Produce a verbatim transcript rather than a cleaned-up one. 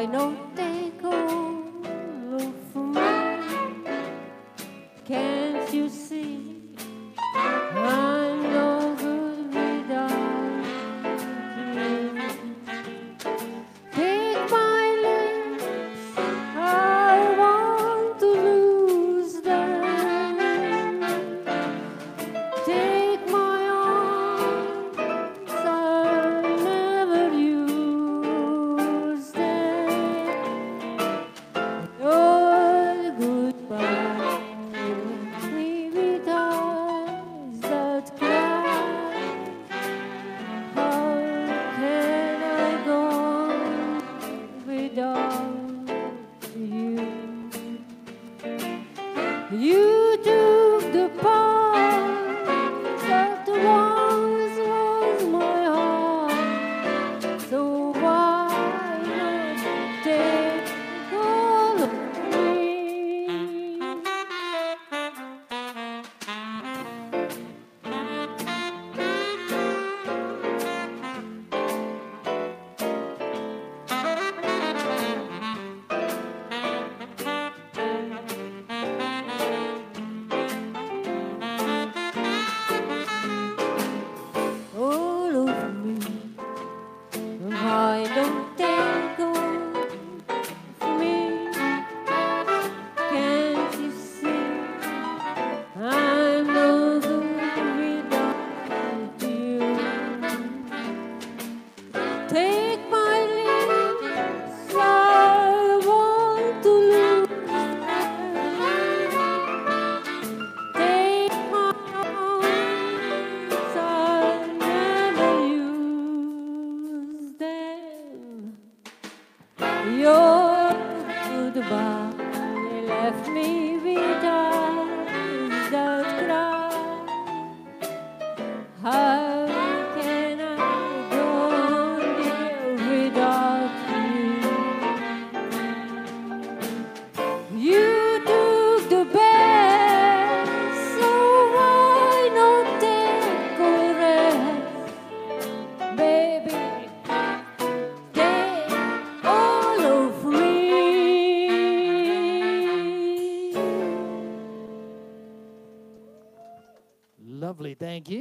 why don't they go for more? Can't you see I'm no good without you? Take my lips, I want to lose them. Take you took the part that once was my heart, so why not take all of me? Why don't they go for me? Can't you see I'm no good without you? Take my lips, I want to lose. Take my arms, I'll never use them. Your goodbye left me without that cry. How can I go on without you? You took the best, so why not take a rest, baby? Lovely, thank you.